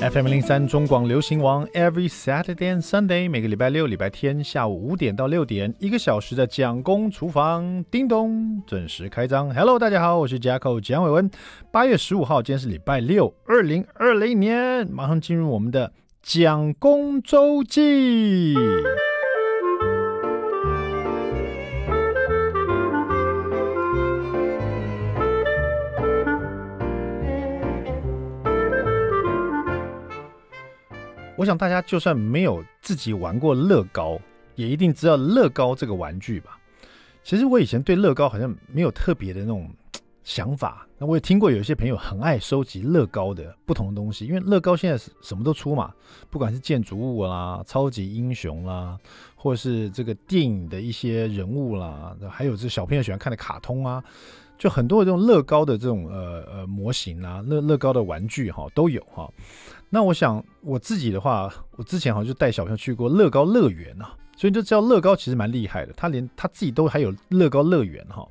FM103 中广流行网 Every Saturday and Sunday 每个礼拜六礼拜天下午5点到6点一个小时的蒋公厨房叮咚准时开张。 Hello 大家好，我是 Jackson 蒋伟文。8月15号，今天是礼拜六，2020年，马上进入我们的蒋公周记。我想大家就算没有自己玩过乐高，也一定知道乐高这个玩具吧。其实我以前对乐高好像没有特别的那种想法。那我也听过有一些朋友很爱收集乐高的不同的东西，因为乐高现在什么都出嘛，不管是建筑物啦、超级英雄啦，或是这个电影的一些人物啦，还有这小朋友喜欢看的卡通啊，就很多这种乐高的这种模型啊，乐高的玩具哈都有哈。那我想我自己的话，我之前好像就带小朋友去过乐高乐园啊，所以就知道乐高其实蛮厉害的，他连他自己都还有乐高乐园哈。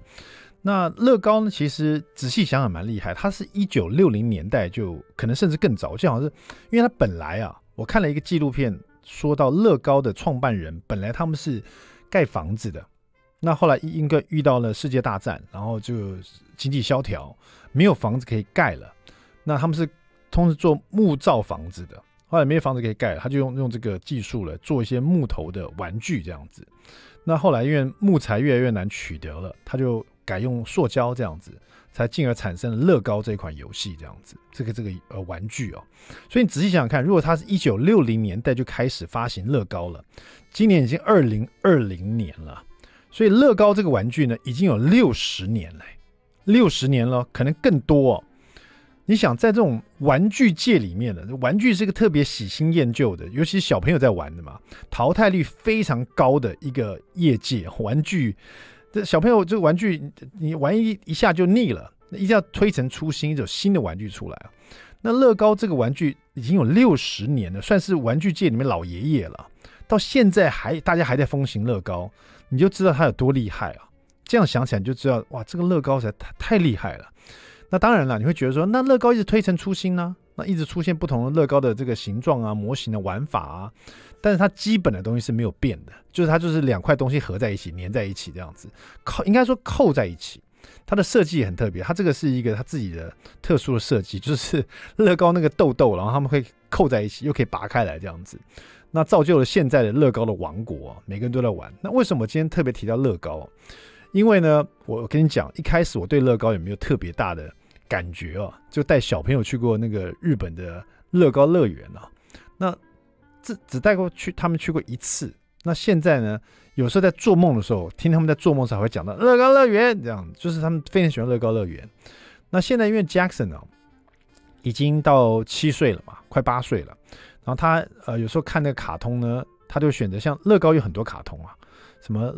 那乐高呢，其实仔细想想蛮厉害，它是1960年代就可能甚至更早，就好像是因为它本来啊，我看了一个纪录片，说到乐高的创办人本来他们是盖房子的，那后来因为遇到了世界大战，然后就经济萧条，没有房子可以盖了，那他们是通常做木造房子的，后来没有房子可以盖了，他就用这个技术了做一些木头的玩具这样子。那后来因为木材越来越难取得了，他就改用塑胶这样子，才进而产生了乐高这一款游戏这样子，这个玩具哦。所以你仔细想想看，如果它是1960年代就开始发行乐高了，今年已经2020年了，所以乐高这个玩具呢已经有60年了，可能更多哦。你想在这种玩具界里面呢，玩具是一个特别喜新厌旧的，尤其是小朋友在玩的嘛，淘汰率非常高的一个业界。玩具这小朋友这个玩具你玩一下就腻了，一定要推陈出新，有新的玩具出来啊。那乐高这个玩具已经有60年了，算是玩具界里面老爷爷了，到现在大家还在风行乐高，你就知道它有多厉害啊。这样想起来你就知道，哇，这个乐高实在太厉害了。那当然了，你会觉得说，那乐高一直推陈出新呢，那一直出现不同的乐高的这个形状啊、模型的玩法啊，但是它基本的东西是没有变的，就是它就是两块东西合在一起、粘在一起这样子，应该说扣在一起。它的设计也很特别，它这个是一个它自己的特殊的设计，就是乐高那个豆豆，然后他们会扣在一起，又可以拔开来这样子。那造就了现在的乐高的王国啊，每个人都在玩。那为什么我今天特别提到乐高？因为呢，我跟你讲，一开始我对乐高也没有特别大的感觉哦，就带小朋友去过那个日本的乐高乐园啊，那只带过去他们去过一次。那现在呢，有时候在做梦的时候，听他们在做梦的时候还会讲到乐高乐园，这样就是他们非常喜欢乐高乐园。那现在因为 Jackson 啊，已经到7岁了嘛，快8岁了，然后他有时候看那个卡通呢，他就选择像乐高有很多卡通啊。什么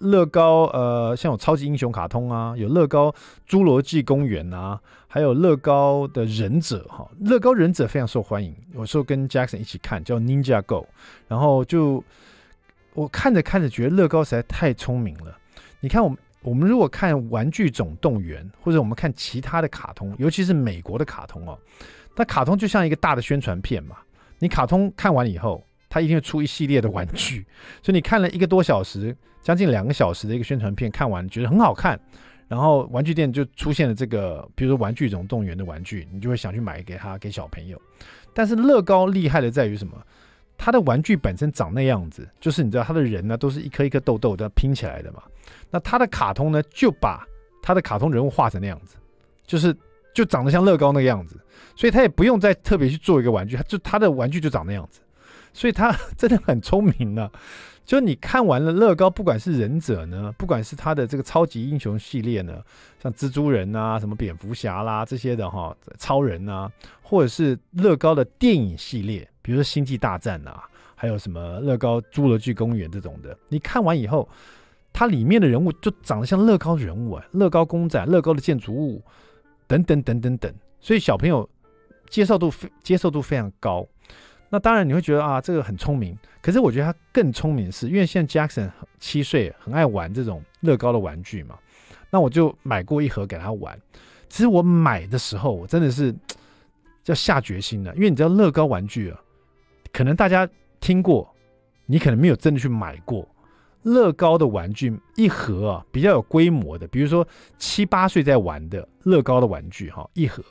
乐高像有超级英雄卡通啊，有乐高侏罗纪公园啊，还有乐高的忍者哈，乐高忍者非常受欢迎。有时候跟 Jackson 一起看，叫 Ninja Go， 然后就我看着看着觉得乐高实在太聪明了。你看我们如果看玩具总动员，或者我们看其他的卡通，尤其是美国的卡通哦，那卡通就像一个大的宣传片嘛，你卡通看完以后，他一定会出一系列的玩具，所以你看了1个多小时，将近2个小时的一个宣传片，看完觉得很好看，然后玩具店就出现了这个，比如说玩具总动员的玩具，你就会想去买给他给小朋友。但是乐高厉害的在于什么？他的玩具本身长那样子，就是你知道他的人呢都是一颗一颗豆豆的拼起来的嘛。那他的卡通呢就把他的卡通人物画成那样子，就长得像乐高那个样子，所以他也不用再特别去做一个玩具，他的玩具就长那样子。所以他真的很聪明了，就你看完了乐高，不管是忍者呢，不管是他的这个超级英雄系列呢，像蜘蛛人啊、什么蝙蝠侠啦这些的哈，超人啊，或者是乐高的电影系列，比如说《星际大战》啊，还有什么乐高侏罗纪公园这种的，你看完以后，它里面的人物就长得像乐高人物啊，乐高公仔、乐高的建筑物等等等等等，所以小朋友接受度非常高。那当然你会觉得啊，这个很聪明，可是我觉得他更聪明的是，因为现在 Jackson 7岁，很爱玩这种乐高的玩具嘛。那我就买过1盒给他玩。其实我买的时候，我真的是要下决心的，因为你知道乐高玩具啊，可能大家听过，你可能没有真的去买过。乐高的玩具一盒啊，比较有规模的，比如说7、8岁在玩的乐高的玩具哈，一盒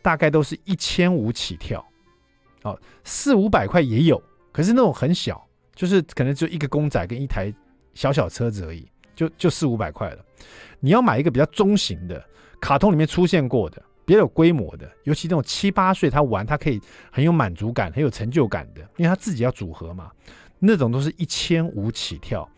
大概都是1500起跳，哦，400、500块也有，可是那种很小，就是可能就一个公仔跟一台小小车子而已，就4、500块了。你要买一个比较中型的，卡通里面出现过的，比较有规模的，尤其那种7、8岁他玩，他可以很有满足感、很有成就感的，因为他自己要组合嘛。那种都是1500起跳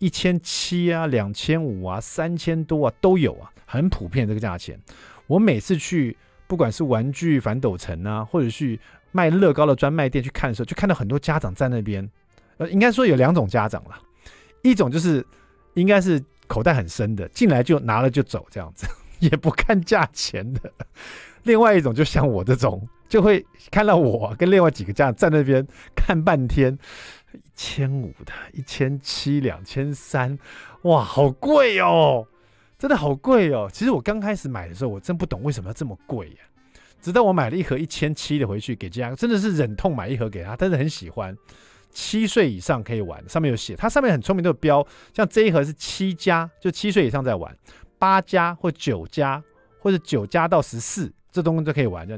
，1700啊、2500啊、3000多啊都有啊，很普遍这个价钱。我每次去不管是玩具反斗城啊，或者去卖乐高的专卖店去看的时候，就看到很多家长在那边。应该说有2种家长啦，一种就是应该是口袋很深的，进来就拿了就走这样子，也不看价钱的；另外一种就像我这种，就会看到我跟另外几个家长在那边看半天。1500的、1700、2300，哇，好贵哦，真的好贵哦。其实我刚开始买的时候，我真不懂为什么要这么贵耶。直到我买了一盒1700的回去给家，真的是忍痛买一盒给他，但是很喜欢。7岁以上可以玩，上面有写，它上面很聪明都有标，像这一盒是7+，就7岁以上在玩；8+或9+，或者9+到14，这东西都可以玩。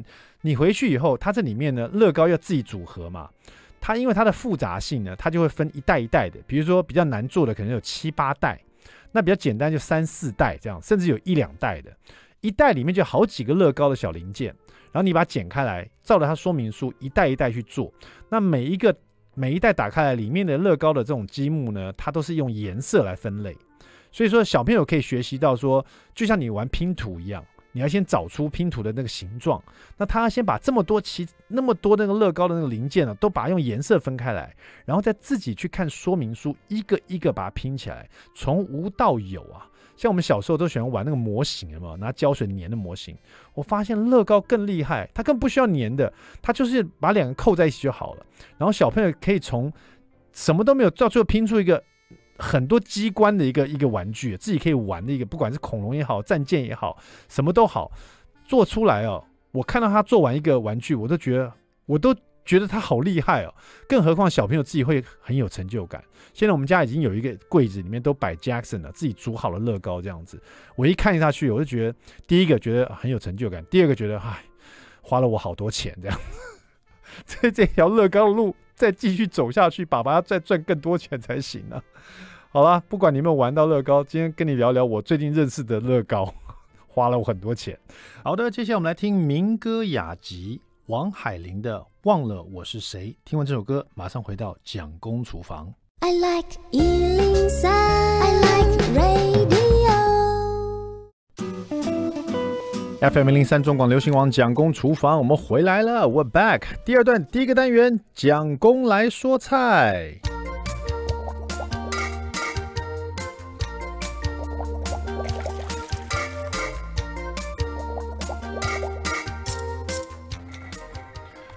你回去以后，它这里面呢，乐高要自己组合嘛。它因为它的复杂性呢，它就会分一代一代的，比如说比较难做的可能有7、8代，那比较简单就3、4代这样，甚至有1、2代的，一代里面就好几个乐高的小零件，然后你把它剪开来，照着它说明书一代一代去做。那每一代打开来，里面的乐高的这种积木呢，它都是用颜色来分类，所以说小朋友可以学习到说，就像你玩拼图一样。你要先找出拼图的那个形状，那他先把这么多那个乐高的那个零件呢，都把它用颜色分开来，然后再自己去看说明书，一个一个把它拼起来，从无到有啊。像我们小时候都喜欢玩那个模型，有没有拿胶水粘的模型？我发现乐高更厉害，它更不需要粘的，它就是把两个扣在一起就好了。然后小朋友可以从什么都没有到最后拼出一个。很多机关的一个玩具，自己可以玩的一个，不管是恐龙也好，战舰也好，什么都好，做出来哦。我看到他做完一个玩具，我都觉得他好厉害哦。更何况小朋友自己会很有成就感。现在我们家已经有一个柜子，里面都摆 Jackson 了，自己煮好了乐高这样子。我一看下去，我就觉得第一个觉得很有成就感，第二个觉得唉，花了我好多钱这样。所以这条乐高的路。再继续走下去，爸爸要再赚更多钱才行啊！好啦，不管你有没有玩到乐高，今天跟你聊聊我最近认识的乐高，花了我很多钱。好的，接下来我们来听民歌雅集王海玲的《忘了我是谁》。听完这首歌，马上回到蒋公厨房。I like 103, I like radio. FM103 中广流行网蒋公厨房，我们回来了 ，We're back。第二段第一个单元，蒋公来说菜。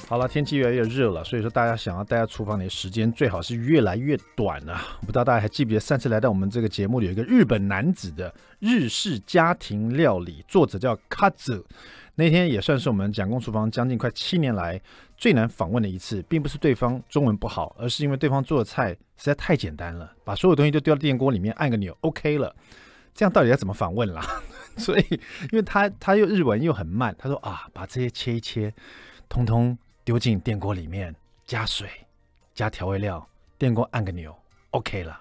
好了，天气越来越热了，所以说大家想要待在厨房里的时间最好是越来越短了。不知道大家还记不记得上次来到我们这个节目里有一个日本男子的日式家庭料理，作者叫 Kazu， 那天也算是我们蒋公厨房将近快7年来最难访问的一次，并不是对方中文不好，而是因为对方做的菜实在太简单了，把所有东西都丢到电锅里面按个钮 OK 了，这样到底要怎么访问啦？所以因为他又日文又很慢，他说啊，把这些切一切通通丢进电锅里面，加水，加调味料，电锅按个钮 ，OK 了。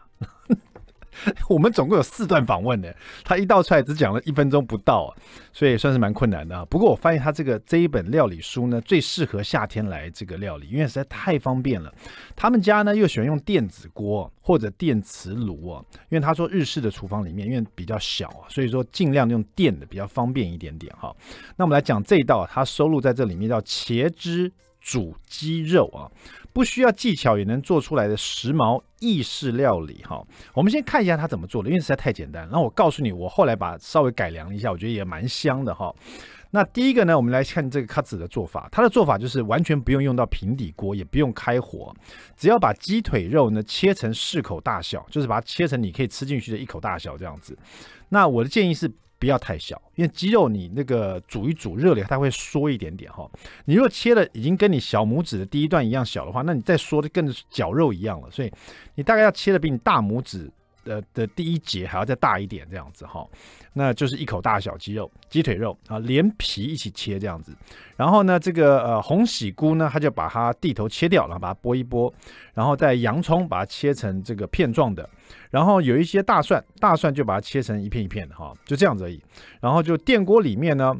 我们总共有4段访问的，他一道出来只讲了1分钟不到啊，所以算是蛮困难的啊。不过我发现他这一本料理书呢，最适合夏天来这个料理，因为实在太方便了。他们家呢又喜欢用电子锅或者电磁炉啊，因为他说日式的厨房里面因为比较小啊，所以说尽量用电的比较方便一点点哈。那我们来讲这一道，他收录在这里面叫茄汁。煮鸡肉啊，不需要技巧也能做出来的时髦意式料理哈。我们先看一下它怎么做的，因为实在太简单。然后我告诉你，我后来把稍微改良了一下，我觉得也蛮香的哈。那第一个呢，我们来看这个卡子的做法。它的做法就是完全不用到平底锅，也不用开火，只要把鸡腿肉呢切成4口大小，就是把它切成你可以吃进去的1口大小这样子。那我的建议是不要太小，因为鸡肉你那个煮一煮热了它会缩一点点哈。你如果切了已经跟你小拇指的第一段一样小的话，那你再缩的跟绞肉一样了，所以你大概要切的比你大拇指的第一节还要再大一点这样子哈。那就是一口大小鸡肉，鸡腿肉啊，连皮一起切这样子。然后呢，这个红喜菇呢，它就把它蒂头切掉，然后把它剥一剥，然后再洋葱把它切成这个片状的。然后有一些大蒜，大蒜就把它切成一片一片的哈，就这样子而已。然后就电锅里面呢，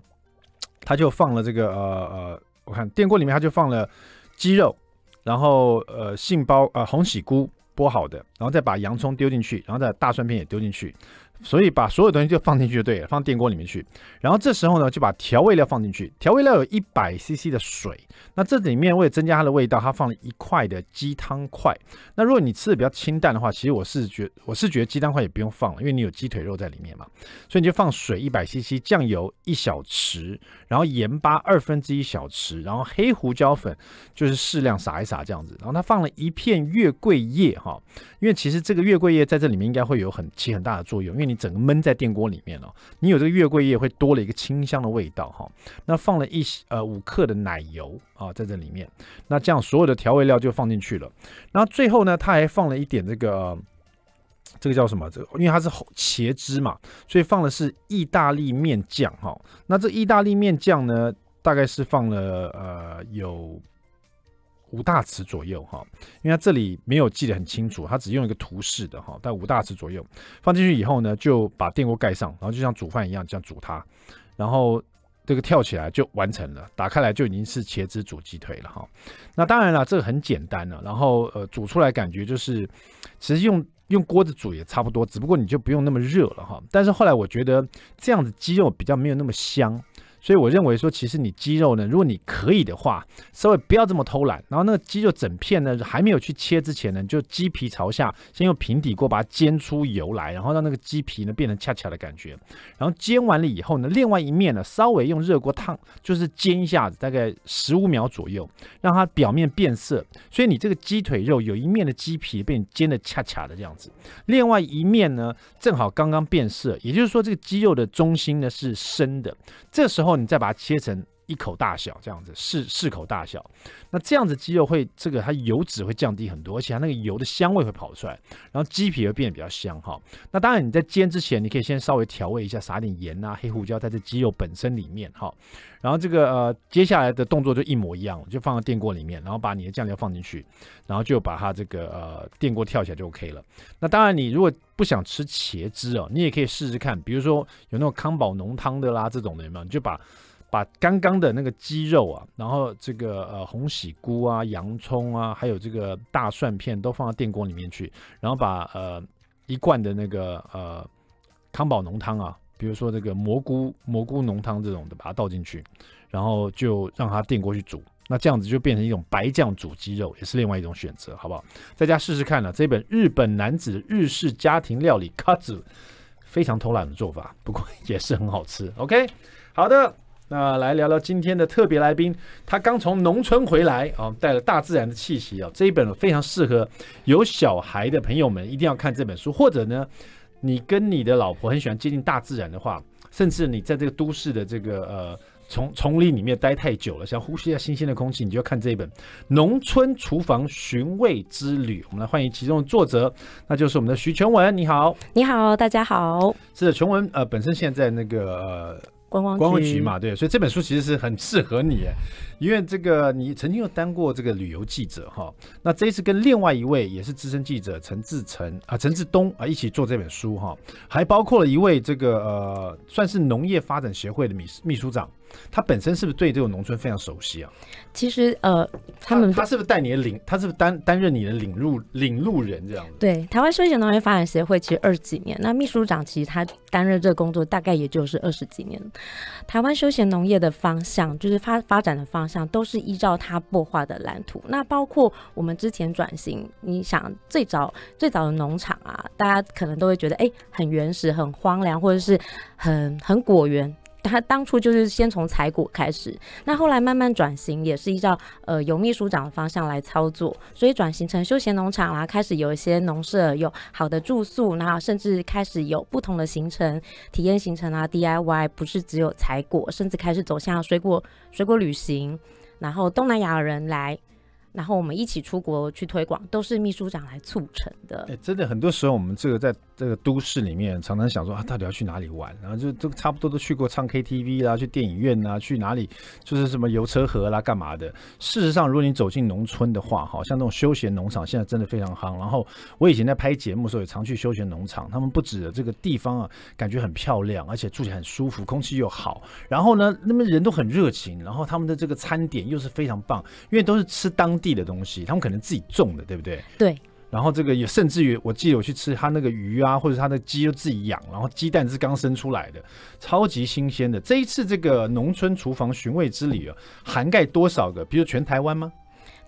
它就放了这个我看电锅里面它就放了鸡肉，然后杏鲍红喜菇剥好的，然后再把洋葱丢进去，然后再大蒜片也丢进去，所以把所有东西就放进去就对了，放电锅里面去。然后这时候呢，就把调味料放进去，调味料有100cc 的水。那这里面为了增加它的味道，它放了1块的鸡汤块。那如果你吃的比较清淡的话，其实我是觉得鸡汤块也不用放了，因为你有鸡腿肉在里面嘛，所以你就放水100cc， 酱油1小匙，然后盐巴1/2小匙，然后黑胡椒粉就是适量撒一撒这样子。然后它放了一片月桂叶哈，因为其实这个月桂叶在这里面应该会有起很大的作用，因为你整个焖在电锅里面哦，你有这个月桂叶会多了一个清香的味道哈、哦。那放了5克的奶油啊、在这里面，那这样所有的调味料就放进去了。然后最后呢，他还放了一点这个叫什么？因为它是茄汁嘛，所以放的是意大利面酱哈、哦。那这意大利面酱呢，大概是放了有5大匙左右哈，因为它这里没有记得很清楚，它只用一个图示的哈，大概5大匙左右放进去以后呢，就把电锅盖上，然后就像煮饭一样这样煮它，然后这个跳起来就完成了，打开来就已经是茄汁煮鸡腿了哈。那当然了，这个很简单了，然后煮出来感觉就是其实用锅子煮也差不多，只不过你就不用那么热了哈。但是后来我觉得这样子鸡肉比较没有那么香。所以我认为说，其实你鸡肉呢，如果你可以的话，稍微不要这么偷懒。然后那个鸡肉整片呢，还没有去切之前呢，就鸡皮朝下，先用平底锅把它煎出油来，然后让那个鸡皮呢变成恰恰的感觉。然后煎完了以后呢，另外一面呢，稍微用热锅烫，就是煎一下子，大概15秒左右，让它表面变色。所以你这个鸡腿肉有一面的鸡皮被你煎的恰恰的这样子，另外一面呢正好刚刚变色，也就是说这个鸡肉的中心呢是生的。这时候你再把它切成1口大小，这样子4口大小，那这样子鸡肉会这个它油脂会降低很多，而且它那个油的香味会跑出来，然后鸡皮会变得比较香哈。那当然你在煎之前，你可以先稍微调味一下，撒点盐啊、黑胡椒在这鸡肉本身里面哈。然后这个接下来的动作就一模一样，就放到电锅里面，然后把你的酱料放进去，然后就把它这个电锅跳起来就 OK 了。那当然你如果不想吃茄汁哦，你也可以试试看，比如说有那种康宝浓汤的啦，这种的有没有？你就把刚刚的那个鸡肉啊，然后这个红喜菇啊、洋葱啊，还有这个大蒜片都放到电锅里面去，然后把1罐的那个康宝浓汤啊，比如说这个蘑菇浓汤这种的，把它倒进去，然后就让它电锅去煮。那这样子就变成一种白酱煮鸡肉，也是另外一种选择，好不好？在家试试看了、啊、这本日本男子的日式家庭料理 Katsu， 非常偷懒的做法，不过也是很好吃。OK， 好的。那来聊聊今天的特别来宾，他刚从农村回来啊，带了大自然的气息啊。这一本非常适合有小孩的朋友们一定要看这本书，或者呢，你跟你的老婆很喜欢接近大自然的话，甚至你在这个都市的这个丛林里面待太久了，想呼吸一下新鲜的空气，你就要看这一本《农村厨房寻味之旅》。我们来欢迎其中的作者，那就是我们的徐全文。你好，你好，大家好。是的，全文本身现在那个观光局嘛，对，所以这本书其实是很适合你，因为这个你曾经有当过这个旅游记者哈，那这一次跟另外一位也是资深记者陈志东啊一起做这本书哈，还包括了一位这个算是农业发展协会的秘书长，他本身是不是对这种农村非常熟悉啊？其实他是不是带你的担任你的领路人这样子？对，台湾休闲农业发展协会其实20几年，那秘书长其实他担任这个工作大概也就是20几年。台湾休闲农业的方向就是发展的方向都是依照他擘画的蓝图，那包括我们之前转型，你想最早的农场啊，大家可能都会觉得很原始、很荒凉，或者是很果园。他当初就是先从采果开始，那后来慢慢转型，也是依照由秘书长的方向来操作，所以转型成休闲农场啦，开始有一些农舍，有好的住宿，然后甚至开始有不同的行程、体验行程啊 ，DIY 不是只有采果，甚至开始走向水果旅行，然后东南亚人来。然后我们一起出国去推广，都是秘书长来促成的。哎，真的，很多时候我们这个在这个都市里面，常常想说啊，到底要去哪里玩？然后就这个差不多都去过，唱 KTV 啦，去电影院啦，去哪里就是什么游车河啦，干嘛的？事实上，如果你走进农村的话，好像那种休闲农场现在真的非常夯。然后我以前在拍节目的时候，也常去休闲农场，他们不止这个地方啊，感觉很漂亮，而且住起来很舒服，空气又好。然后呢，那么人都很热情，然后他们的这个餐点又是非常棒，因为都是吃当地的东西，他们可能自己种的，对不对？对。然后这个也甚至于，我记得我去吃他那个鱼啊，或者他的鸡都自己养，然后鸡蛋是刚生出来的，超级新鲜的。这一次这个农村厨房寻味之旅啊，涵盖多少个？比如全台湾吗？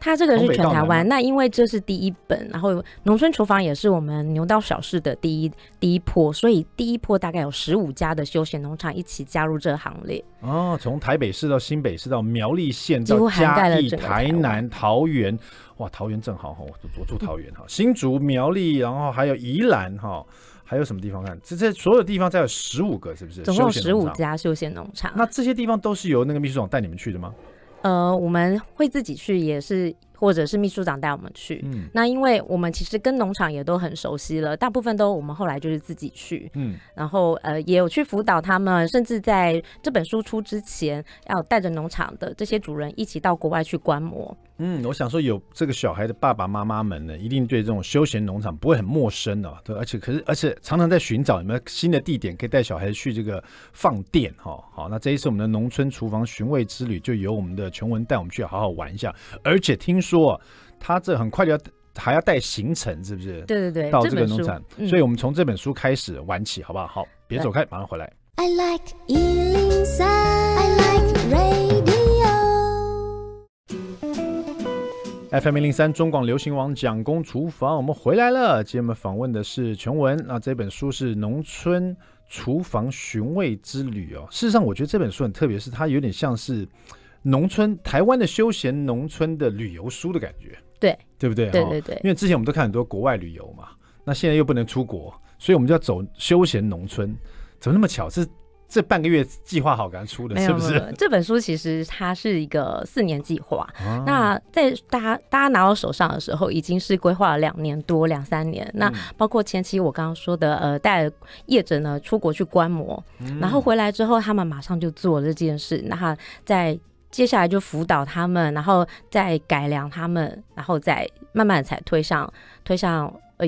它这个是全台湾，那因为这是第一本，然后农村厨房也是我们牛道小事的第一波，所以第一波大概有15家的休闲农场一起加入这行列。哦，从台北市到新北市到苗栗县到嘉义、台南、桃园，哇，桃园正好哈，我住桃园哈，新竹、苗栗，然后还有宜兰哈。还有什么地方看？这所有地方再有15个，是不是？总共15家休闲农场。那这些地方都是由那个秘书长带你们去的吗？我们会自己去，也是或者是秘书长带我们去。那因为我们其实跟农场也都很熟悉了，大部分都我们后来就是自己去。然后也有去辅导他们，甚至在这本书出之前，要带着农场的这些主人一起到国外去观摩。我想说有这个小孩的爸爸妈妈们呢，一定对这种休闲农场不会很陌生啊。对，而且常常在寻找有没有新的地点可以带小孩去这个放电哈。好，那这一次我们的农村厨房寻味之旅就由我们的琼文带我们去好好玩一下，而且听说他这很快就要。还要带行程是不是？对对对，到这个农场，所以我们从这本书开始玩起，好不好？好，别走开，马上回来。I like 103, I like radio. FM103 中广流行网蒋公厨房，我们回来了。今天我们访问的是琼文，那这本书是《农村厨房寻味之旅》哦。事实上，我觉得这本书很特别，是它有点像是农村台湾的休闲农村的旅游书的感觉。对不对？对对对，因为之前我们都看很多国外旅游嘛，那现在又不能出国，所以我们就要走休闲农村。怎么那么巧？是这半个月计划好赶出的，是不是？这本书其实它是一个4年计划，那在大家拿到手上的时候，已经是规划了2年多2-3年。那包括前期我刚刚说的，带业者呢出国去观摩，然后回来之后，他们马上就做了这件事。那在接下来就辅导他们，然后再改良他们，然后再慢慢才推上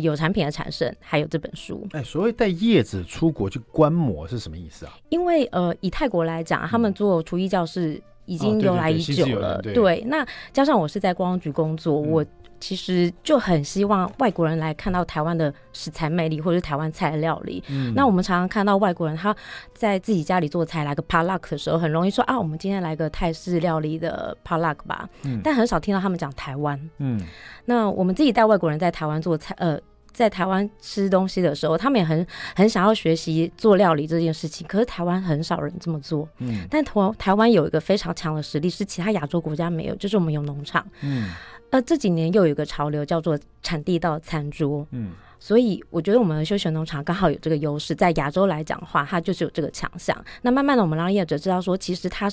有产品的产生，还有这本书。所谓带业者出国去观摩是什么意思啊？因为以泰国来讲，他们做厨艺教室已经由来已久了，对。那加上我是在观光局工作，我其实就很希望外国人来看到台湾的食材魅力，或者是台湾菜料理。那我们常常看到外国人他在自己家里做菜，来个 potluck 的时候，很容易说啊，我们今天来个泰式料理的 potluck 吧。但很少听到他们讲台湾。那我们自己带外国人在台湾做菜，在台湾吃东西的时候，他们也很想要学习做料理这件事情，可是台湾很少人这么做。但台湾有一个非常强的实力，是其他亚洲国家没有，就是我们有农场。这几年又有一个潮流叫做产地到餐桌。所以我觉得我们休闲农场刚好有这个优势，在亚洲来讲的话，它就是有这个强项。那慢慢的，我们让业者知道说，其实它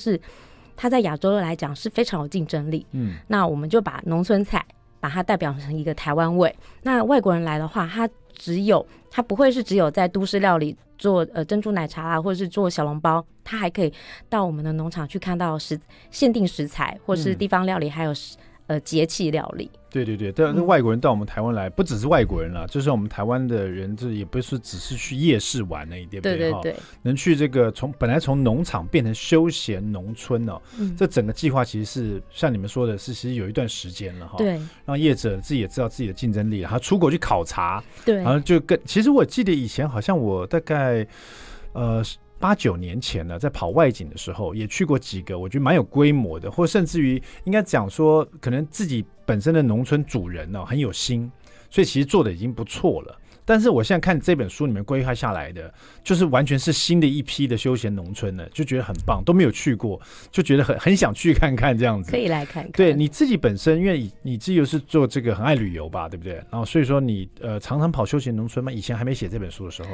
在亚洲来讲是非常有竞争力。那我们就把农村菜，把它代表成一个台湾味。那外国人来的话，他不会是只有在都市料理做珍珠奶茶啊，或者是做小笼包，他还可以到我们的农场去看到限定食材，或是地方料理，还有节气料理。对对对，但是外国人到我们台湾来，不只是外国人啦，就是我们台湾的人，这也不是只是去夜市玩那一点，对对对，能去这个本来从农场变成休闲农村哦，这整个计划其实是像你们说的，是其实有一段时间了哈，对，让业者自己也知道自己的竞争力，然后出国去考察，对，然后就其实我记得以前好像我大概8-9年前呢，在跑外景的时候也去过几个，我觉得蛮有规模的，或甚至于应该讲说，可能自己本身的农村主人呢，很有心，所以其实做的已经不错了。但是我现在看这本书里面规划下来的，就是完全是新的一批的休闲农村了，就觉得很棒，都没有去过，就觉得很想去看看这样子。可以来看看。对你自己本身，因为你自己又是做这个很爱旅游吧，对不对？然后所以说你常常跑休闲农村吗？以前还没写这本书的时候，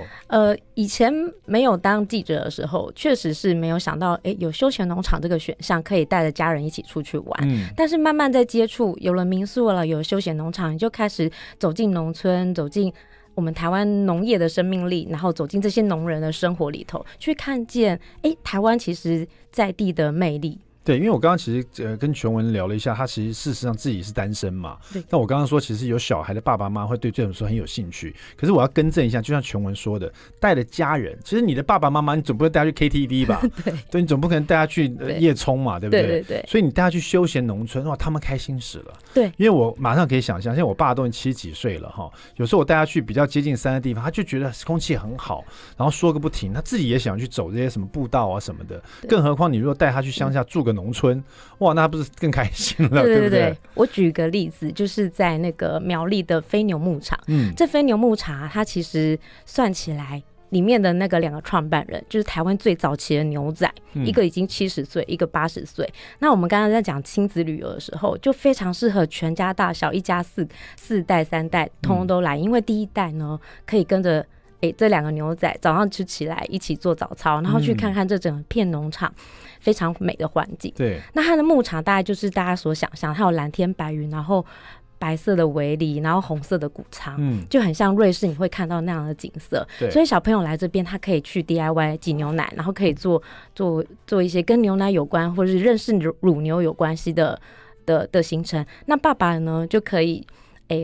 以前没有当记者的时候，确实是没有想到，哎，有休闲农场这个选项，可以带着家人一起出去玩。但是慢慢在接触，有了民宿了，有休闲农场，你就开始走进农村，走进我们台湾农业的生命力，然后走进这些农人的生活里头，去看见，哎，台湾其实在地的魅力。对，因为我刚刚其实跟琼文聊了一下，他其实事实上自己是单身嘛。那我刚刚说，其实有小孩的爸爸妈妈会对这种说很有兴趣。可是我要更正一下，就像琼文说的，带了家人，其实你的爸爸妈妈，你总不会带他去 KTV 吧？对，你总不可能带他去夜冲嘛，对不对？对。所以你带他去休闲农村，哇，他们开心死了。对，因为我马上可以想象，现在我爸都已经70几岁了哈，有时候我带他去比较接近山的地方，他就觉得空气很好，然后说个不停，他自己也想去走这些什么步道啊什么的。更何况你如果带他去乡下住个农村，哇，那不是更开心了？对不对？我举个例子，就是在那个苗栗的飞牛牧场，这飞牛牧场它其实算起来里面的那个两个创办人，就是台湾最早期的牛仔，一个已经70岁，一个80岁。那我们刚刚在讲亲子旅游的时候，就非常适合全家大小，一家4代3代通通都来，因为第一代呢可以跟着。这两个牛仔早上吃起来一起做早操，然后去看看这整片农场非常美的环境。对，那它的牧场大概就是大家所想象，它有蓝天白云，然后白色的围篱，然后红色的谷仓，就很像瑞士你会看到那样的景色。所以小朋友来这边，他可以去 DIY 挤牛奶，然后可以做一些跟牛奶有关或是认识乳牛有关系的行程。那爸爸呢就可以。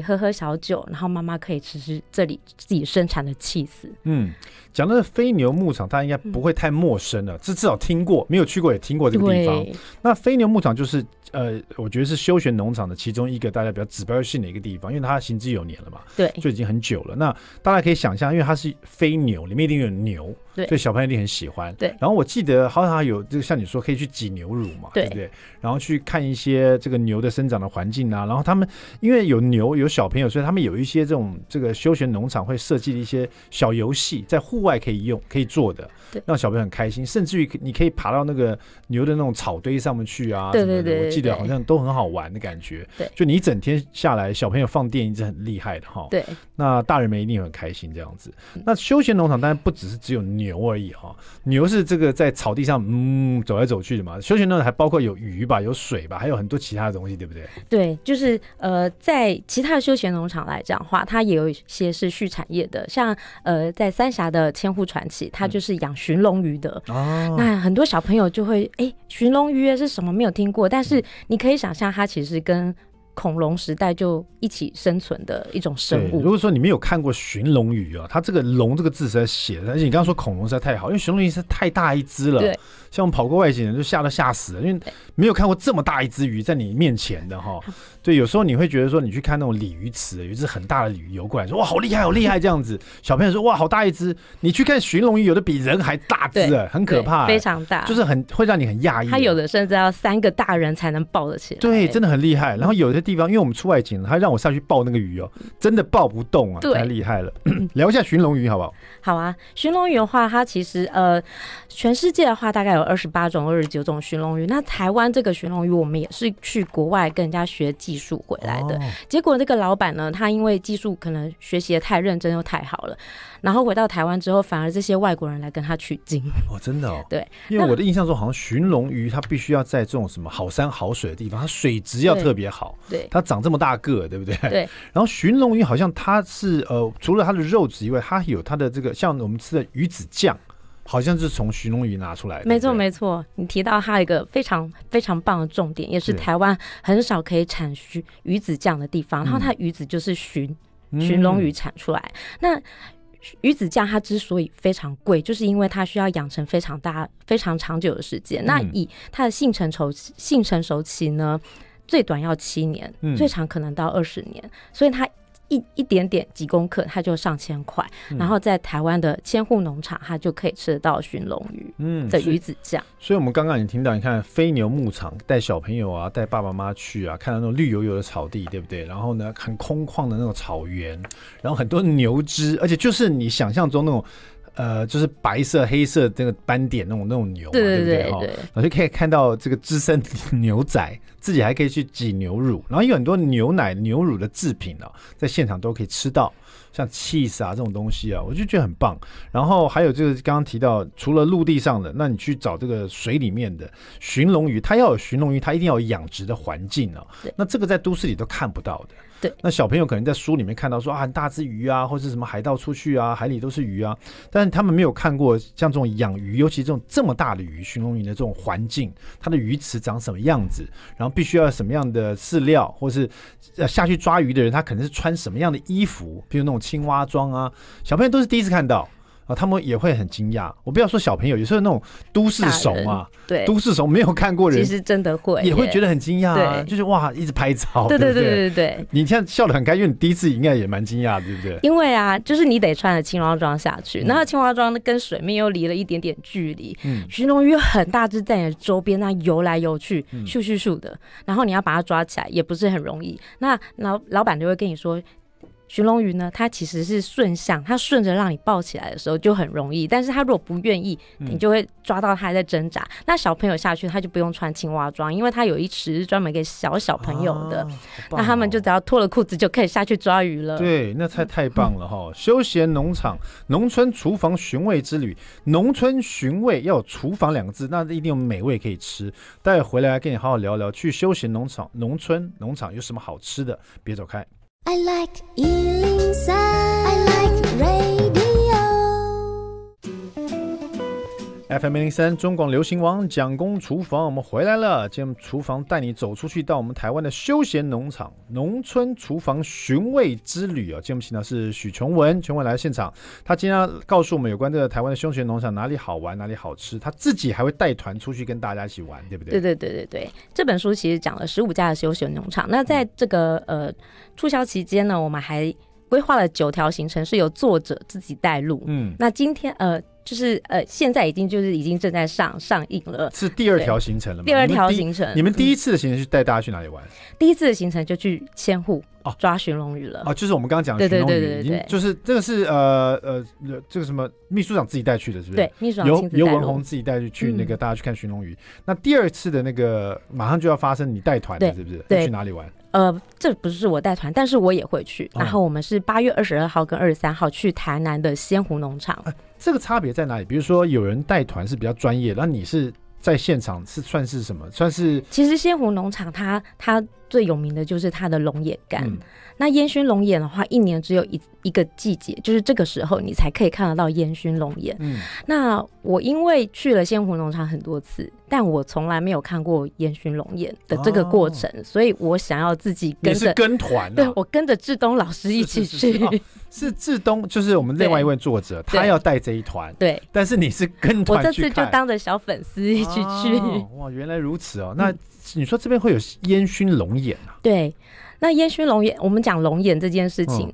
喝小酒，然后妈妈可以吃这里自己生产的cheese。讲到飞牛牧场，它应该不会太陌生了，至少听过，没有去过也听过这个地方。那飞牛牧场就是我觉得是休闲农场的其中一个大家比较指标性的一个地方，因为它行之有年了嘛，对，就已经很久了。那大家可以想象，因为它是飞牛，里面一定有牛，对，所以小朋友一定很喜欢。对，然后我记得好像有像你说可以去挤牛乳嘛，对不对？然后去看一些这个牛的生长的环境啊，然后他们因为有牛。有小朋友，所以他们有一些这种这个休闲农场会设计的一些小游戏，在户外可以用、可以做的，让小朋友很开心。甚至于你可以爬到那个牛的那种草堆上面去啊，对，我记得好像都很好玩的感觉。对，就你一整天下来，小朋友放电一直很厉害的哈。对，那大人们一定很开心这样子。那休闲农场当然不只有牛而已哈，牛是这个在草地上走来走去的嘛。休闲农场还包括有鱼吧、有水吧，还有很多其他的东西，对不对？对，就是在其他的休闲农场来讲的话，它也有一些是畜产业的，像在三峡的千户传奇，它就是养寻龙鱼的。那很多小朋友就会寻龙鱼是什么没有听过，但是你可以想象它其实跟恐龙时代就一起生存的一种生物。如果说你没有看过寻龙鱼啊，它这个龙这个字实在写的，而且你刚刚说恐龙实在太好，因为寻龙鱼是太大一只了。对，像我们跑过外景人就吓死了，因为没有看过这么大一只鱼在你面前的哈。对，有时候你会觉得说你去看那种鲤鱼池，有一只很大的鲤鱼游过来，说哇好厉害这样子，小朋友说哇好大一只，你去看寻龙鱼有的比人还大只，很可怕，非常大，就是很会让你很讶异。它有的甚至要3个大人才能抱得起来。对，真的很厉害。然后有的地方，因为我们出外景，他让我下去抱那个鱼真的抱不动啊，太厉害了。聊一下寻龙鱼好不好？好啊，寻龙鱼的话，它其实全世界的话大概有28种、29种寻龙鱼。那台湾这个寻龙鱼，我们也是去国外跟人家学技术回来的。结果这个老板呢，他因为技术可能学习的太认真又太好了，然后回到台湾之后，反而这些外国人来跟他取经。真的对，因为我的印象中，好像寻龙鱼它必须要在这种什么好山好水的地方，它水质要特别好。对，它长这么大个，对不对？对。然后寻龙鱼好像它是除了它的肉质以外，它有它的这个像我们吃的鱼子酱，好像是从寻龙鱼拿出来的。没错。你提到它一个非常非常棒的重点，也是台湾很少可以产鱼子酱的地方。然后它鱼子就是寻龙鱼产出来。那鱼子酱它之所以非常贵，就是因为它需要养成非常长久的时间。那以它的性成熟期呢？最短要7年，最长可能到20年，所以它一点点几公克，它就上1000块。然后在台湾的千户农场，它就可以吃得到鲟龙鱼的鱼子酱。所以我们刚刚也听到，你看飞牛牧场带小朋友啊，带爸爸妈妈去啊，看到那种绿油油的草地，对不对？然后呢，很空旷的那种草原，然后很多牛只，而且就是你想象中那种。就是白色、黑色这个斑点那种牛嘛，对不对？哦，然后就可以看到这个资深牛仔自己还可以去挤牛乳，然后有很多牛奶、牛乳的制品啊，在现场都可以吃到，像 cheese 啊这种东西啊，我就觉得很棒。然后还有就是刚刚提到，除了陆地上的，那你去找这个水里面的鲟龙鱼，它要有鲟龙鱼，它一定要有养殖的环境啊。那这个在都市里都看不到的。对，那小朋友可能在书里面看到说啊，很大只鱼啊，或是什么海盗出去啊，海里都是鱼啊，但他们没有看过像这种养鱼，尤其这么大的鱼，鲟龙鱼的这种环境，它的鱼池长什么样子，然后必须要什么样的饲料，或是下去抓鱼的人，他可能是穿什么样的衣服，比如那种青蛙装啊，小朋友都是第一次看到。他们也会很惊讶。我不要说小朋友，有时候那种都市怂啊，对，都市怂没有看过人，其实真的会也会觉得很惊讶啊，就是哇，一直拍照，对。你现在笑得很开，因为你第一次应该也蛮惊讶，对不对？因为啊，就是你得穿着青蛙装下去，那青蛙装跟水面又离了一点点距离，鲟龙鱼很大只在你的周边那游来游去，咻咻咻的，然后你要把它抓起来也不是很容易。那老板就会跟你说。鲟龙鱼呢，它其实是顺向，它顺着让你抱起来的时候就很容易，但是它如果不愿意，你就会抓到它还在挣扎。那小朋友下去，他就不用穿青蛙装，因为它有一池专门给小朋友的，啊哦、那他们就只要脱了裤子就可以下去抓鱼了。对，那太棒了哈！休闲农场、农村厨房寻味之旅，农村寻味要有厨房2个字，那一定有美味可以吃。待会回来跟你好好聊聊，去休闲农场、农村农场有什么好吃的？别走开。I like 103, I like radio. FM103 中广流行网蒋公厨房，我们回来了。今天厨房带你走出去，到我们台湾的休闲农场、农村厨房寻味之旅啊。今天我们请到是许琼文，琼文来现场，他今天要告诉我们有关这个台湾的休闲农场哪里好玩，哪里好吃，他自己还会带团出去跟大家一起玩，对不对？对。这本书其实讲了15家的休闲农场，那在这个促销期间呢，我们还规划了9条行程，是由作者自己带路。那今天就是现在已经正在上映了，是第2条行程了吗？第2条行程，你们第一次的行程是带大家去哪里玩？第一次的行程就去千户抓鲟龙鱼了。就是我们刚刚讲的鲟龙鱼，已经就是这个是这个什么秘书长自己带去的，是不是？对，秘书长亲自带路，游文宏自己带去那个大家去看鲟龙鱼。那第2次的那个马上就要发生，你带团的是不是？对，去哪里玩？这不是我带团，但是我也会去。然后我们是8月22号跟23号去台南的仙湖农场。这个差别在哪里？比如说有人带团是比较专业，那你是在现场是算是什么？算是其实仙湖农场它最有名的就是它的龙眼干。那烟熏龙眼的话，一年只有一个季节，就是这个时候你才可以看得到烟熏龙眼。那我因为去了仙湖农场很多次，但我从来没有看过烟熏龙眼的这个过程，所以我想要自己跟着。你是跟团？对，我跟着志东老师一起去。是志东，就是我们另外一位作者，他要带这一团。对，但是你是跟团去看。我这次就当着小粉丝一起去。哇，原来如此哦。那你说这边会有烟熏龙眼啊？对，那烟熏龙眼，我们讲龙眼这件事情，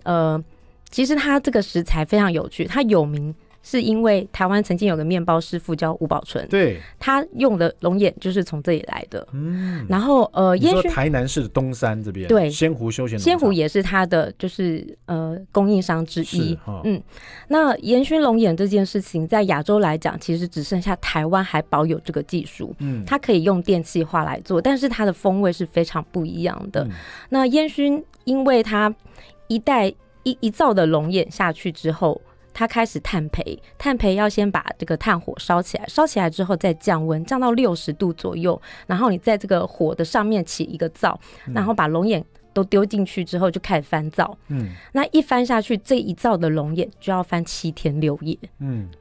其实它这个食材非常有趣，它有名是因为台湾曾经有个面包师傅叫吴宝春，对，他用的龙眼就是从这里来的。然后烟熏台南市东山这边，对，仙湖休闲农场，仙湖也是它的就是供应商之一。那烟熏龙眼这件事情在亚洲来讲，其实只剩下台湾还保有这个技术。它可以用电气化来做，但是它的风味是非常不一样的。那烟熏，因为它一造的龙眼下去之后，它开始炭焙，炭焙要先把这个炭火烧起来，烧起来之后再降温，降到60度左右，然后你在这个火的上面起一个灶，然后把龙眼都丢进去之后就开始翻灶。那一翻下去，这一灶的龙眼就要翻7天6夜，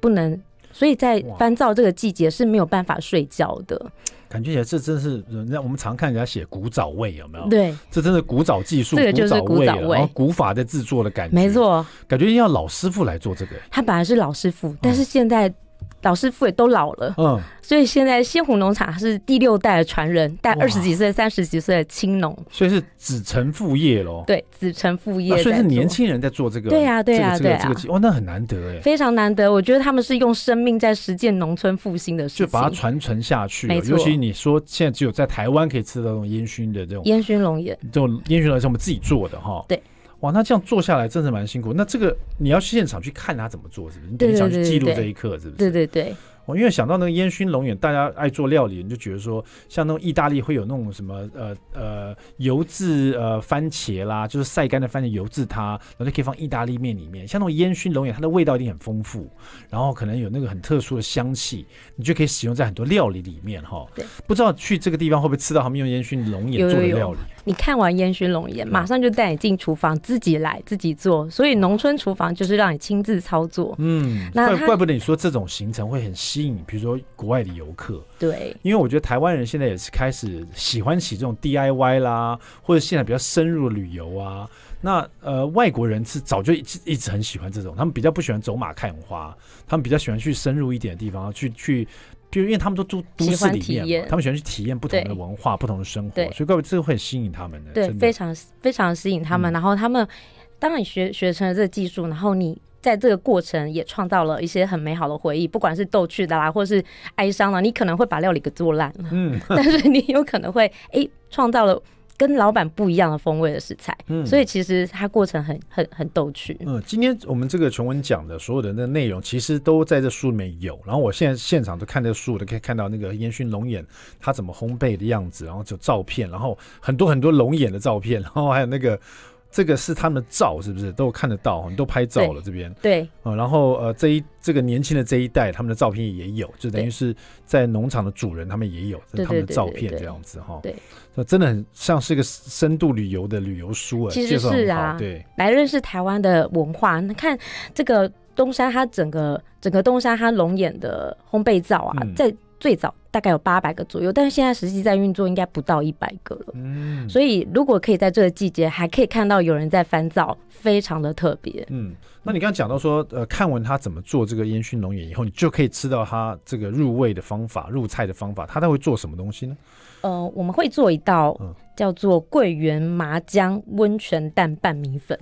不能，所以在翻灶这个季节是没有办法睡觉的。感觉起来，这真是人家我们常看人家写古早味，有没有？对，这真的古早技术，这个就是古早味，然后古法在制作的感觉，没错，感觉要老师傅来做这个。他本来是老师傅，但是现在老师傅也都老了，嗯，所以现在仙湖农场是第6代的传人，带20几岁、30几岁的青农，所以是子承父业咯。对，子承父业，所以是年轻人在做这个。对啊，对啊，对啊，哇，那很难得哎，非常难得。我觉得他们是用生命在实践农村复兴的事情，就把它传承下去。尤其你说现在只有在台湾可以吃到这种烟熏的这种烟熏龙眼，这种烟熏龙眼是我们自己做的哈。对。哇，那这样做下来真的蛮辛苦。那这个你要现场去看他怎么做，是不是？你想去记录这一刻，是不是？对对对。我因为想到那个烟熏龙眼，大家爱做料理，你就觉得说，像那种意大利会有那种什么油渍番茄啦，就是晒干的番茄油渍它，然后就可以放意大利面里面。像那种烟熏龙眼，它的味道一定很丰富，然后可能有那个很特殊的香气，你就可以使用在很多料理里面哈。不知道去这个地方会不会吃到他们用烟熏龙眼做的料理？有有有，你看完烟熏龙眼，马上就带你进厨房，自己来自己做。所以农村厨房就是让你亲自操作。嗯，那怪不得你说这种行程会很吸引，比如说国外的游客。对，因为我觉得台湾人现在也是开始喜欢起这种 DIY 啦，或者现在比较深入旅游啊。那外国人是早就一直很喜欢这种，他们比较不喜欢走马看花，他们比较喜欢去深入一点的地方去。就因为他们都住都市里面嘛，他们喜欢去体验不同的文化、不同的生活，所以怪不得这个会吸引他们的。对，非常非常吸引他们。然后他们，当你学成了这个技术，然后你在这个过程也创造了一些很美好的回忆，不管是逗趣的啦，或是哀伤的，你可能会把料理给做烂了，但是你有可能会创造了跟老板不一样的风味的食材，所以其实它过程很逗趣。今天我们这个琼文讲的所有的那内容，其实都在这书里面有。然后我现在现场都看这书，我都可以看到那个烟熏龙眼它怎么烘焙的样子，然后就照片，然后很多龙眼的照片，然后还有那个这个是他们的照，是不是都看得到？你都拍照了这边。对。然后这个年轻的这一代，他们的照片也有，就等于是在农场的主人他们也有他们的照片这样子哈。对。真的很像是一个深度旅游的旅游书啊，其实是啊，对，来认识台湾的文化。你看这个东山，它整个东山它龙眼的烘焙灶啊，在最早大概有800个左右，但是现在实际在运作应该不到100个了。所以如果可以在这个季节还可以看到有人在翻造，非常的特别。那你刚刚讲到说，看完他怎么做这个烟熏龙眼以后，你就可以吃到他这个入味的方法、入菜的方法。他会做什么东西呢？我们会做一道叫做桂圆麻姜温泉蛋拌米粉。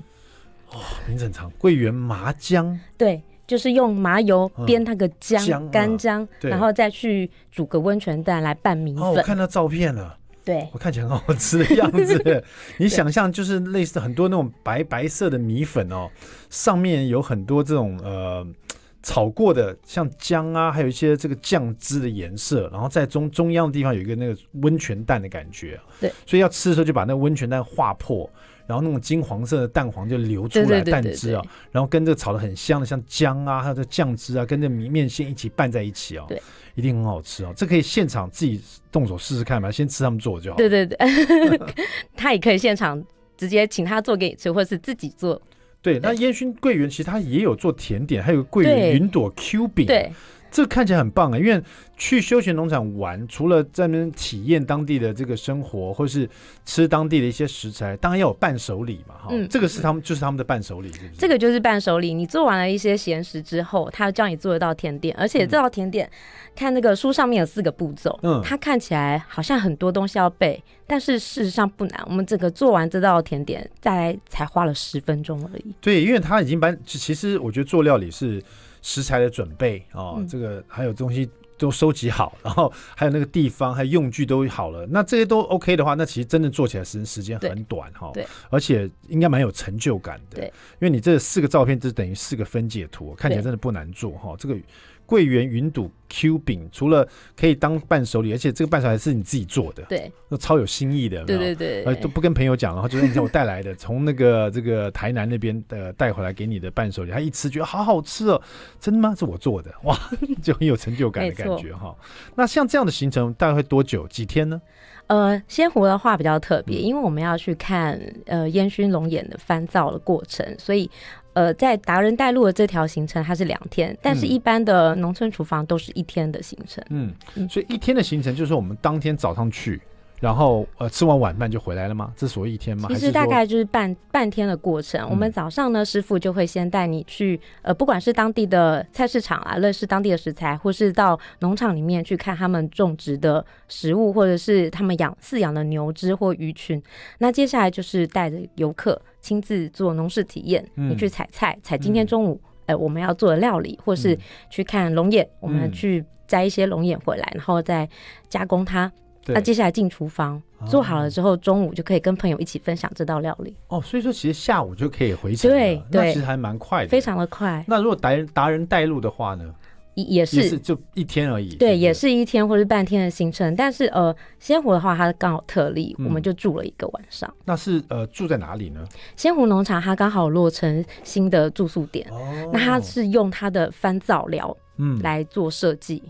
名字很长，桂圆麻姜。对。就是用麻油煸那个姜，干姜，然后再去煮个温泉蛋来拌米粉。我看到照片了，对，我看起来很好吃的样子。你想象就是类似很多那种白色的米粉哦，上面有很多这种炒过的像姜啊，还有一些这个酱汁的颜色，然后在中央的地方有一个那个温泉蛋的感觉。对，所以要吃的时候就把那个温泉蛋划破。然后那种金黄色的蛋黄就流出来蛋汁啊，然后跟这个炒的很香的像姜啊，还有这酱汁啊，跟这面线一起拌在一起啊，一定很好吃啊。这可以现场自己动手试试看嘛，先吃他们做就好。对对对，他也可以现场直接请他做给你吃，或是自己做。对，那烟熏桂圆其实他也有做甜点，还有桂圆云朵 Q 饼。对。这看起来很棒啊，因为去休闲农场玩，除了在那边体验当地的这个生活，或是吃当地的一些食材，当然要有伴手礼嘛，这个是他们的伴手礼，是不是？这个就是伴手礼。你做完了一些闲食之后，他叫你做一道甜点，而且这道甜点，看那个书上面有4个步骤，它看起来好像很多东西要背，但是事实上不难。我们整个做完这道甜点，才花了10分钟而已。对，因为他已经其实我觉得做料理是。食材的准备这个还有东西都收集好，然后还有那个地方还有用具都好了，那这些都 OK 的话，那其实真的做起来时间很短，而且应该蛮有成就感的，因为你这4个照片就等于4个分解图，看起来真的不难做这个桂圆云朵 Q 饼除了可以当伴手礼，而且这个伴手礼是你自己做的，对，超有新意的，有没有？对对对，都不跟朋友讲，然后就是我带来的，从那个这个台南那边带回来给你的伴手礼，他一吃觉得好好吃哦，真的吗？是我做的，哇，就很有成就感的感觉哈。那像这样的行程大概会多久？几天呢？仙湖的话比较特别，因为我们要去看烟熏龙眼的翻造的过程，所以。在达人带路的这条行程它是2天，但是一般的农村厨房都是1天的行程。所以1天的行程就是我们当天早上去，然后吃完晚饭就回来了吗？这所谓一天吗？其实大概就是半天的过程。我们早上呢，师傅就会先带你去不管是当地的菜市场啊，认识当地的食材，或是到农场里面去看他们种植的食物，或者是他们饲养的牛只或鱼群。那接下来就是带着游客亲自做农事体验，你去采菜，采今天中午我们要做的料理，或是去看龙眼，我们去摘一些龙眼回来，然后再加工它。那接下来进厨房，做好了之后，中午就可以跟朋友一起分享这道料理。哦，所以说其实下午就可以回程了。对，那其实还蛮快的，非常的快。那如果达人带路的话呢？也是就一天而已。对，也是一天或是半天的行程。但是仙湖的话，它刚好特例，我们就住了一个晚上。那是住在哪里呢？仙湖农场它刚好落成新的住宿点，那它是用它的翻造寮来做设计。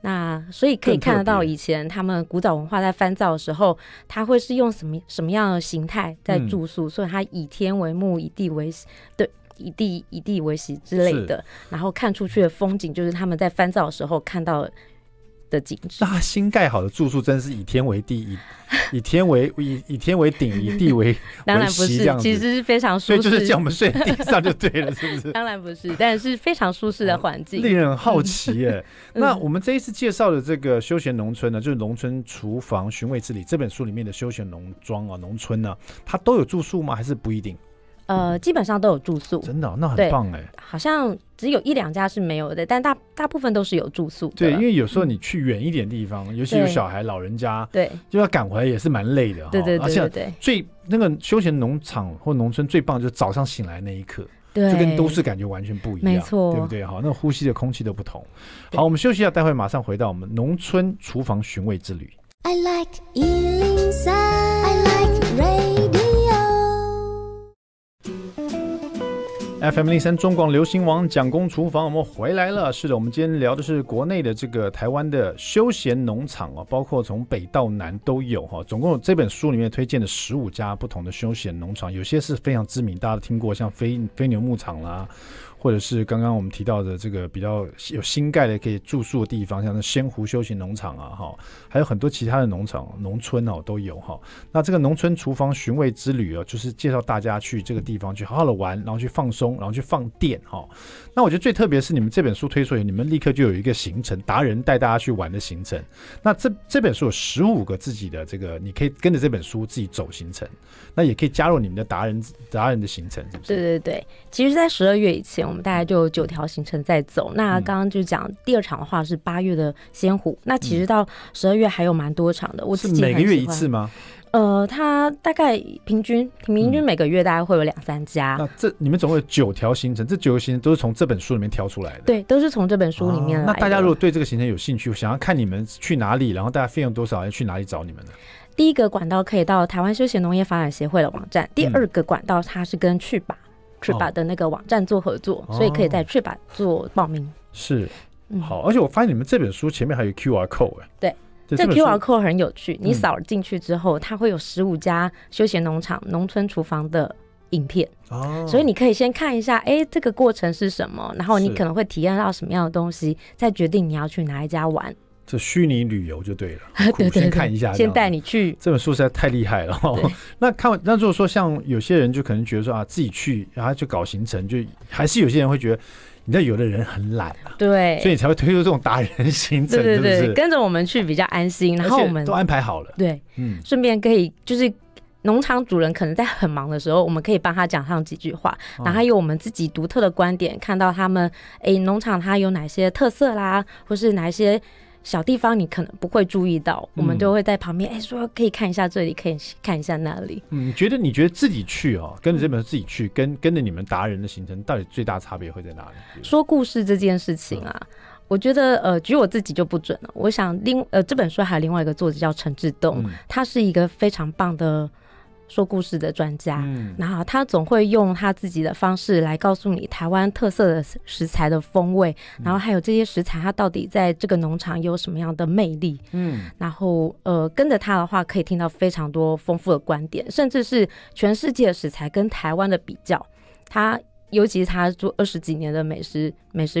那所以可以看得到以前他们古早文化在翻造的时候，它会是用什么样的形态在住宿，所以它以天为幕，以地为对。以地为席之类的，然后看出去的风景就是他们在翻造的时候看到的景致。那新盖好的住宿真是以天为地，以天为顶，以地为当然不是，其实是非常舒适，所以就是叫我们睡地上就对了，是不是？当然不是，但是非常舒适的环境，令人好奇耶。那我们这一次介绍的这个休闲农村呢，就是《农村厨房寻味之旅》这本书里面的休闲农庄啊、农村呢、啊，它都有住宿吗？还是不一定？基本上都有住宿。真的、哦、那很棒哎！好像只有1-2家是没有的，但大部分都是有住宿的。对，因为有时候你去远一点地方，尤其有小孩、老人家，对，就要赶回来也是蛮累的。对，而且最那个休闲农场或农村最棒就是早上醒来那一刻，就跟都市感觉完全不一样，没错，对不对？好，那呼吸的空气都不同。好，我们休息一下，待会马上回到我们农村厨房寻味之旅。I like 103, I like radio.FM103 中广流行网蒋公厨房，我们回来了。是的，我们今天聊的是国内的这个台湾的休闲农场、哦、包括从北到南都有、哦、总共有这本书里面推荐的15家不同的休闲农场，有些是非常知名，大家都听过，像 飞牛牧场啦，或者是刚刚我们提到的这个比较有新盖的可以住宿的地方，像是仙湖休闲农场啊，哈，还有很多其他的农场、农村哦、啊、都有哈。那这个农村厨房寻味之旅啊，就是介绍大家去这个地方去好好的玩，然后去放松，然后去放电哈。那我觉得最特别是你们这本书推出，你们立刻就有一个行程，达人带大家去玩的行程。那这本书有15个自己的这个，你可以跟着这本书自己走行程，那也可以加入你们的达人的行程，是不是？对，其实，在12月以前。我们大概就有9条行程在走。那刚刚就讲第2场的话是8月的仙湖，那其实到12月还有蛮多场的。我自己很喜欢。是每个月一次吗？它大概平均每个月大概会有2-3家。那这你们总共有9条行程，这9个行程都是从这本书里面挑出来的。对，都是从这本书里面来的。那大家如果对这个行程有兴趣，想要看你们去哪里，然后大家费用多少，要去哪里找你们呢？第一个管道可以到台湾休闲农业发展协会的网站，第2个管道它是跟去吧的那个网站做合作，所以可以在去吧做报名。是，好，而且我发现你们这本书前面还有 QR code 哎。对。这 QR code 很有趣，你扫进去之后，它会有15家休闲农场、农村厨房的影片。所以你可以先看一下，哎，这个过程是什么，然后你可能会体验到什么样的东西，再决定你要去哪一家玩。这虚拟旅游就对了，对，先看一下，先带你去。这本书实在太厉害了。那如果说像有些人就可能觉得说啊，自己去，然后就搞行程，就还是有些人会觉得，你知道有的人很懒啊，对，所以你才会推出这种达人行程，对，是不是？跟着我们去比较安心，然后我们都安排好了，对，顺便可以就是。农场主人可能在很忙的时候，我们可以帮他讲上几句话，然后有我们自己独特的观点，看到他们农场它有哪些特色啦，或是哪一些小地方你可能不会注意到，我们就会在旁边说可以看一下这里，可以看一下那里。你觉得自己去跟着这本书自己去，跟着你们达人的行程，到底最大差别会在哪里？说故事这件事情啊。我觉得举我自己就不准了。我想这本书还有另外一个作者叫陈志栋，他是一个非常棒的说故事的专家，然后他总会用他自己的方式来告诉你台湾特色的食材的风味，然后还有这些食材它到底在这个农场有什么样的魅力。然后跟着他的话，可以听到非常多丰富的观点，甚至是全世界的食材跟台湾的比较，他尤其是他做20几年的美食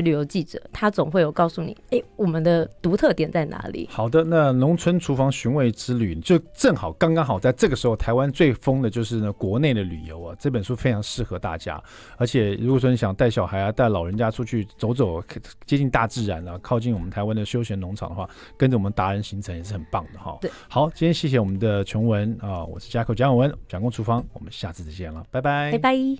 旅游记者，他总会有告诉你，哎，我们的独特点在哪里。好的，那农村厨房寻味之旅就正好刚刚好在这个时候，台湾最疯的就是呢国内的旅游啊，这本书非常适合大家。而且如果说你想带小孩啊、带老人家出去走走，接近大自然啊，靠近我们台湾的休闲农场的话，跟着我们达人行程也是很棒的哈。对，好，今天谢谢我们的琼文啊，我是Jacko蒋伟文，蒋公厨房，我们下次再见了，拜拜，拜拜。